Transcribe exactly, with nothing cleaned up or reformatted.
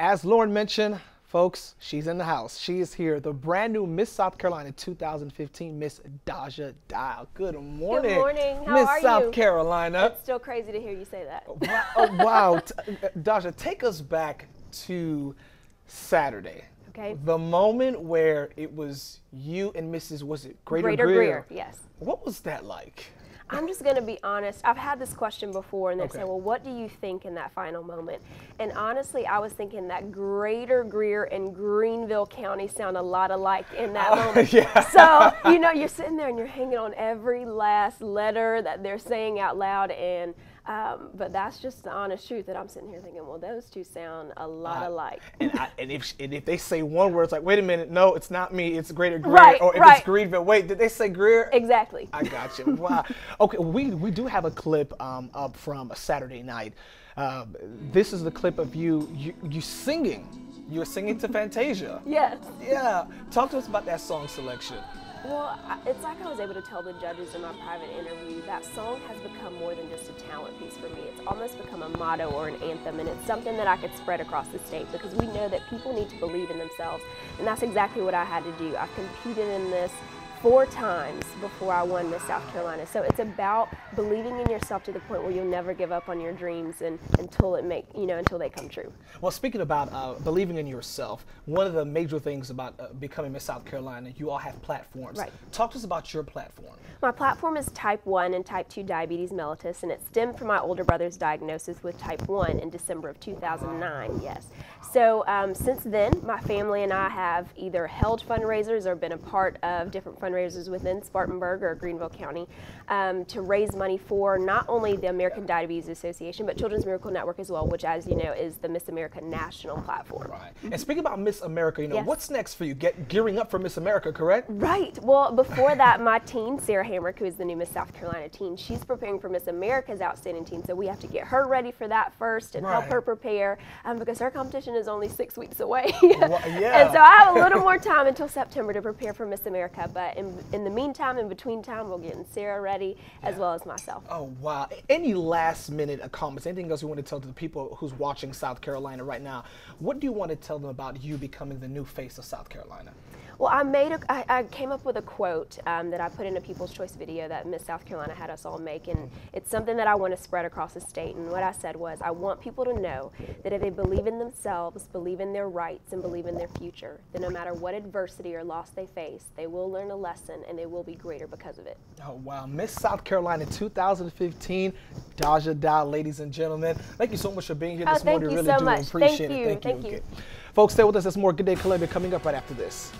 As Lauren mentioned, folks, she's in the house. She is here, the brand new Miss South Carolina two thousand fifteen, Miss Daja Dial. Good morning. Good morning. How Miss are South you? Carolina. It's still crazy to hear you say that. Wow. Oh, wow. Daja, take us back to Saturday. Okay. The moment where it was you and Missus was it Greater, Greater Greer? Greer, yes. What was that like? I'm just going to be honest. I've had this question before, and they okay. say, well, what do you think in that final moment? And honestly, I was thinking that Greater Greer and Greenville County sound a lot alike in that oh, moment. Yeah. So, you know, you're sitting there and you're hanging on every last letter that they're saying out loud. And um, but that's just the honest truth that I'm sitting here thinking, well, those two sound a lot uh, alike. And, I, and, if, and if they say one word, it's like, wait a minute, no, it's not me, it's Greater Greer. Right, or if right. it's Greenville, wait, did they say Greer? Exactly. I got you. Wow. Okay, we, we do have a clip um, up from a Saturday night. Um, this is the clip of you, you, you singing. You were singing to Fantasia. Yes. Yeah. Talk to us about that song selection. Well, it's like I was able to tell the judges in my private interview, that song has become more than just a talent piece for me. It's almost become a motto or an anthem, and it's something that I could spread across the state because we know that people need to believe in themselves, and that's exactly what I had to do. I competed in this four times before I won Miss South Carolina. So it's about believing in yourself to the point where you'll never give up on your dreams and until it make you know until they come true. Well, speaking about uh, believing in yourself, one of the major things about uh, becoming Miss South Carolina, you all have platforms. Right. Talk to us about your platform. My platform is type one and type two diabetes mellitus, and it stemmed from my older brother's diagnosis with type one in December of two thousand nine. Yes. So um, since then, my family and I have either held fundraisers or been a part of different fundraisers fundraisers within Spartanburg or Greenville County um, to raise money for not only the American Diabetes Association, but Children's Miracle Network as well, which, as you know, is the Miss America national platform. Right. And speaking about Miss America, you know, yes. what's next for you? Get gearing up for Miss America, correct? Right. Well, before that, my teen, Sarah Hamrick, who is the new Miss South Carolina teen, she's preparing for Miss America's outstanding teen, so we have to get her ready for that first and right. help her prepare um, because her competition is only six weeks away. Well, yeah. And so I have a little more time until September to prepare for Miss America, but In, in the meantime, in between time, we're getting Sarah ready yeah. as well as myself. Oh, wow. Any last minute comments, anything else you want to tell to the people who's watching South Carolina right now? What do you want to tell them about you becoming the new face of South Carolina? Well, I made a, I, I came up with a quote um, that I put in a People's Choice video that Miss South Carolina had us all make, and it's something that I want to spread across the state. And what I said was, I want people to know that if they believe in themselves, believe in their rights, and believe in their future, then no matter what adversity or loss they face, they will learn a lesson and they will be greater because of it. Oh, wow. Miss South Carolina two thousand fifteen, Daja Dial, ladies and gentlemen. Thank you so much for being here this oh, morning. Thank you really so do much. Appreciate thank it. You. Thank, thank you. you. Okay. Folks, stay with us. There's more Good Day Columbia coming up right after this.